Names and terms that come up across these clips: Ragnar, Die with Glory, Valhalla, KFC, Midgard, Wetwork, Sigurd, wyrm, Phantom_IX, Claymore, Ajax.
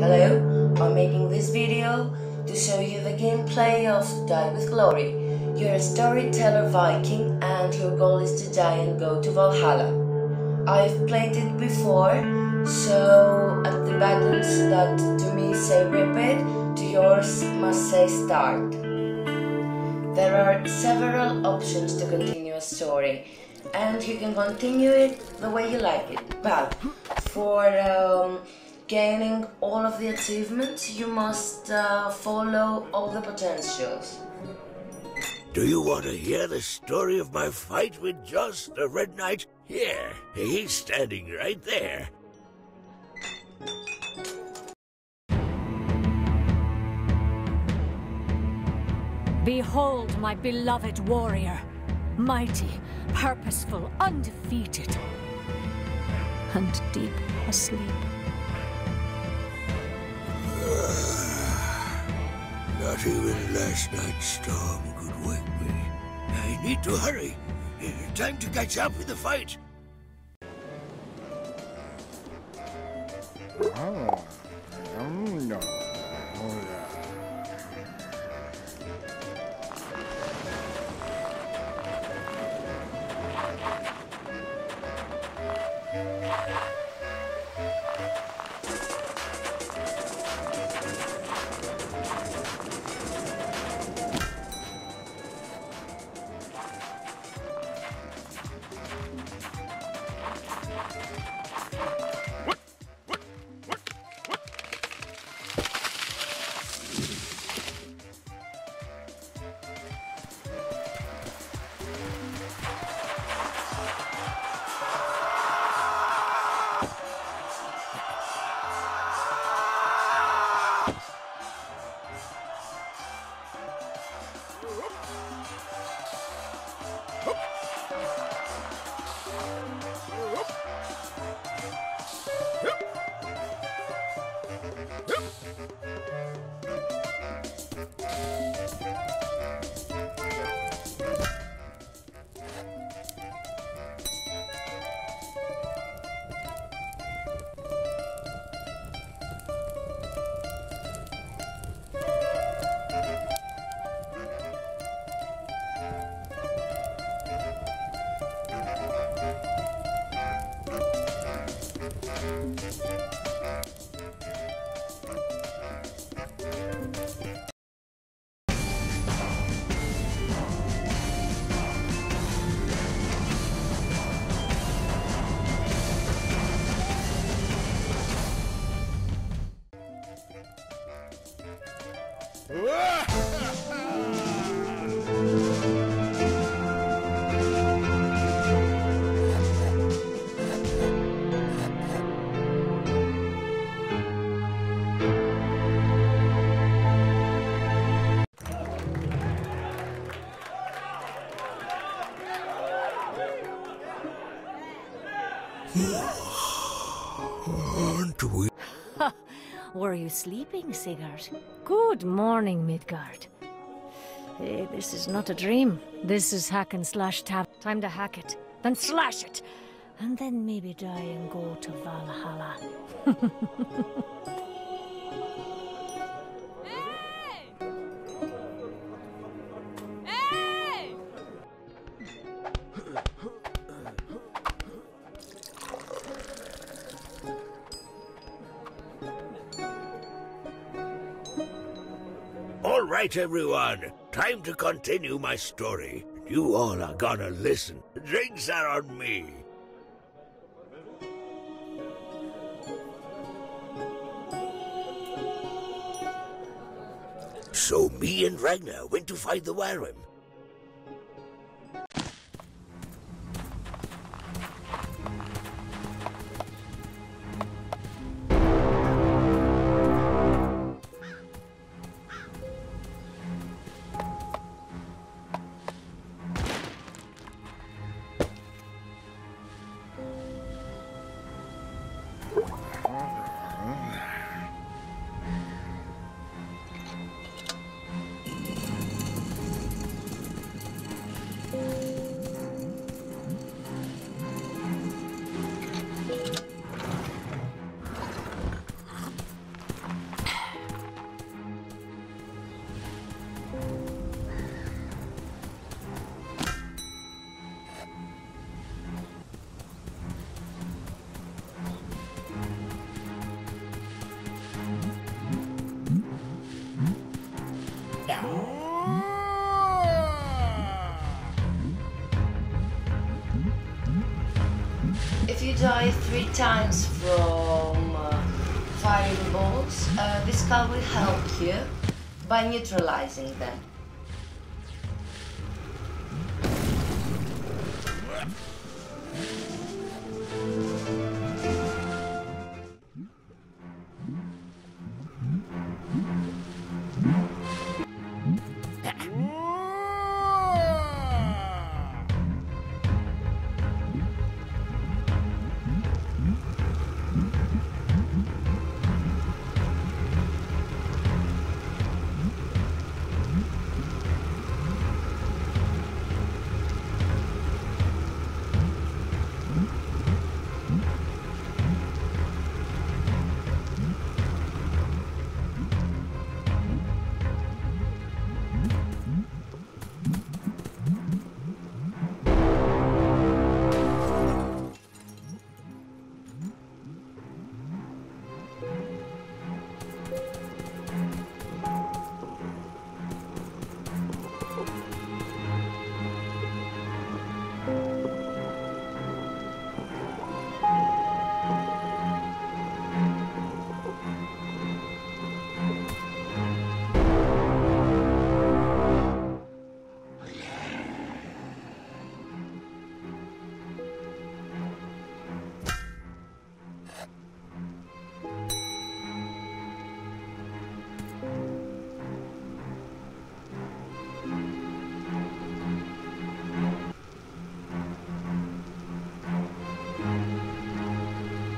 Hello, I'm making this video to show you the gameplay of Die with Glory. You're a storyteller Viking and your goal is to die and go to Valhalla. I've played it before, so at the buttons that to me say repeat, to yours must say start. There are several options to continue a story, and you can continue it the way you like it, but for gaining all of the achievements you must follow all the potentials. Do you want to hear the story of my fight with Joss, the Red Knight? Here, he's standing right there. Behold my beloved warrior, mighty, purposeful, undefeated, and deep asleep. Not even last night's storm could wake me. I need to hurry. Time to catch up with the fight. Aren't we? Were you sleeping, Sigurd? Good morning, Midgard. Hey, this is not a dream. This is hack and slash tab. Time to hack it, then slash it, and then maybe die and go to Valhalla. Right, everyone, time to continue my story. You all are gonna listen. The drinks are on me. So me and Ragnar went to fight the wyrm. If you die 3 times from firing balls, this card will help you by neutralizing them.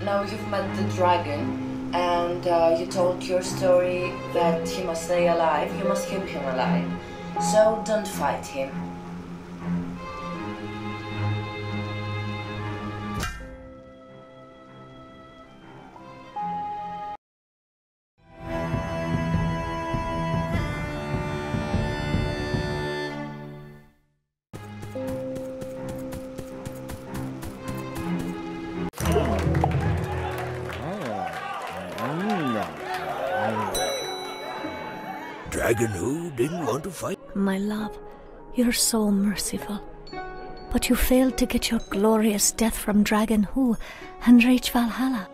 Now you've met the dragon and you told your story that he must stay alive, you must keep him alive. So don't fight him. Dragon who didn't want to fight? My love, you're so merciful. But you failed to get your glorious death from Dragon who and reach Valhalla.